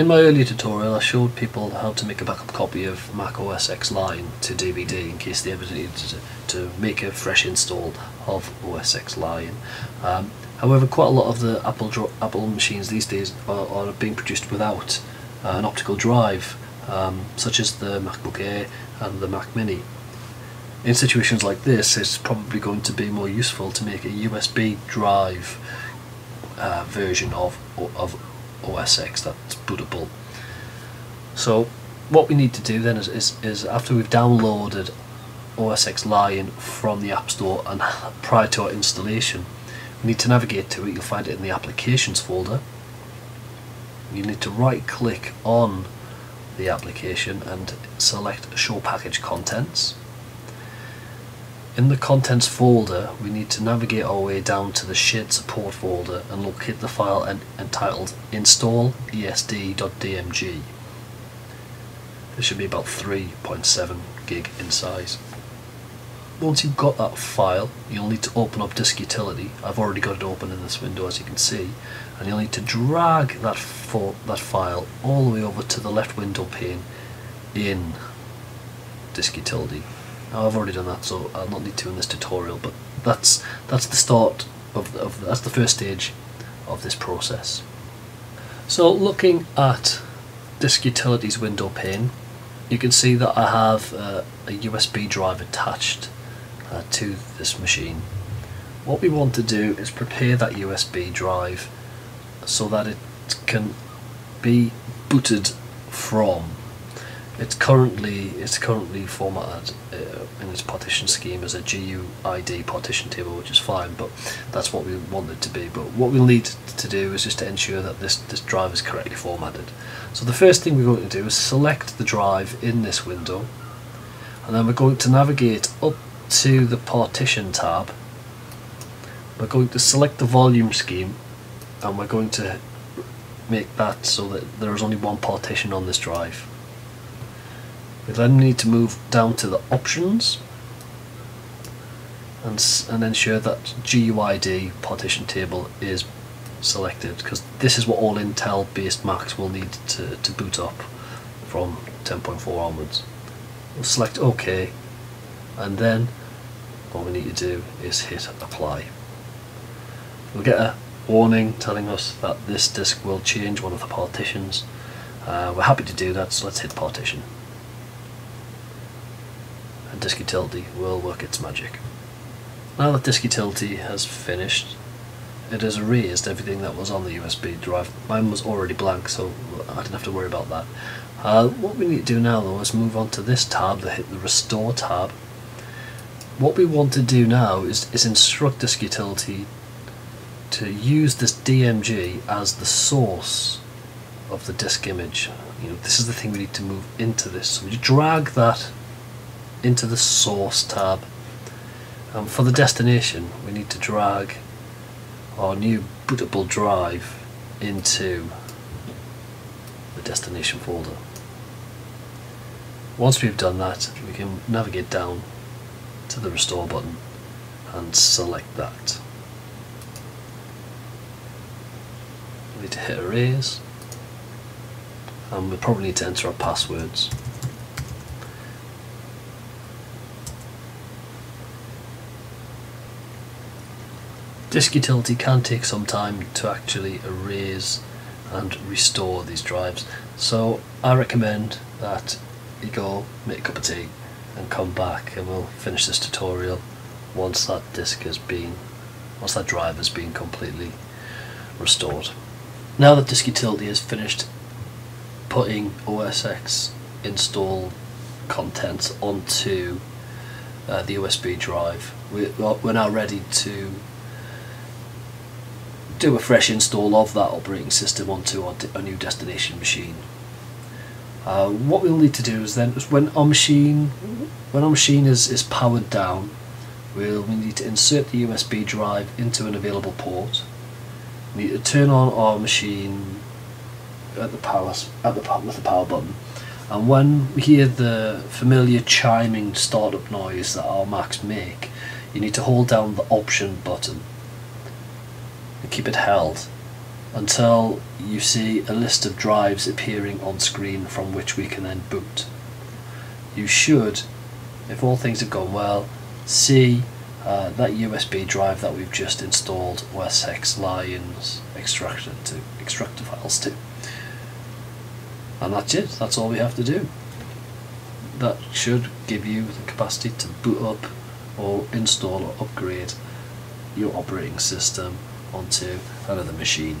In my earlier tutorial I showed people how to make a backup copy of Mac OS X Lion to DVD in case they ever needed to make a fresh install of OS X Lion. However, quite a lot of the Apple machines these days are being produced without an optical drive, such as the MacBook Air and the Mac Mini. In situations like this, it's probably going to be more useful to make a USB drive version of OS X that's bootable. So what we need to do then is after we've downloaded OS X Lion from the App Store and prior to our installation, we need to navigate to it. You'll find it in the Applications folder. You need to right click on the application and select Show Package Contents. In the Contents folder, we need to navigate our way down to the Shared Support folder and locate the file entitled Install ESD.DMG. This should be about 3.7 gig in size. Once you've got that file, you'll need to open up Disk Utility. I've already got it open in this window, as you can see, and you'll need to drag that file all the way over to the left window pane in Disk Utility. Now, I've already done that, so I'll not need to in this tutorial, but that's the start of that's the first stage of this process. So looking at Disk Utility's window pane, you can see that I have a USB drive attached to this machine. What we want to do is prepare that USB drive so that it can be booted from. It's currently formatted in its partition scheme as a GUID partition table, which is fine, but that's what we want it to be. But what we'll need to do is just to ensure that this drive is correctly formatted. So the first thing we're going to do is select the drive in this window, and then we're going to navigate up to the Partition tab. We're going to select the volume scheme, and we're going to make that so that there is only one partition on this drive. We then need to move down to the Options and ensure that GUID partition table is selected, because this is what all Intel based Macs will need to boot up from 10.4 onwards. We'll select OK, and then what we need to do is hit Apply. We'll get a warning telling us that this disk will change one of the partitions. We're happy to do that, so let's hit Partition. And Disk Utility will work its magic. Now that Disk Utility has finished, it has erased everything that was on the USB drive. Mine was already blank, so I didn't have to worry about that. What we need to do now though is move on to this tab, hit the Restore tab. What we want to do now is instruct Disk Utility to use this DMG as the source of the disk image. You know, this is the thing we need to move into this. So we drag that into the Source tab, and for the destination we need to drag our new bootable drive into the destination folder. Once we've done that, we can navigate down to the Restore button and select that. We need to hit Erase, and we probably need to enter our passwords. Disk Utility can take some time to actually erase and restore these drives, so I recommend that you go make a cup of tea and come back, and we'll finish this tutorial once that drive has been completely restored. Now that Disk Utility has finished putting OS X install contents onto the USB drive, we're now ready to do a fresh install of that operating system onto our new destination machine. What we'll need to do is then, when our machine is powered down, we need to insert the USB drive into an available port. We need to turn on our machine with the power button, and when we hear the familiar chiming startup noise that our Macs make, you need to hold down the Option button. Keep it held until you see a list of drives appearing on screen from which we can then boot. You should, if all things have gone well, see that USB drive that we've just installed OS X Lion's extractor files to. And that's it, that's all we have to do. That should give you the capacity to boot up or install or upgrade your operating system onto another machine.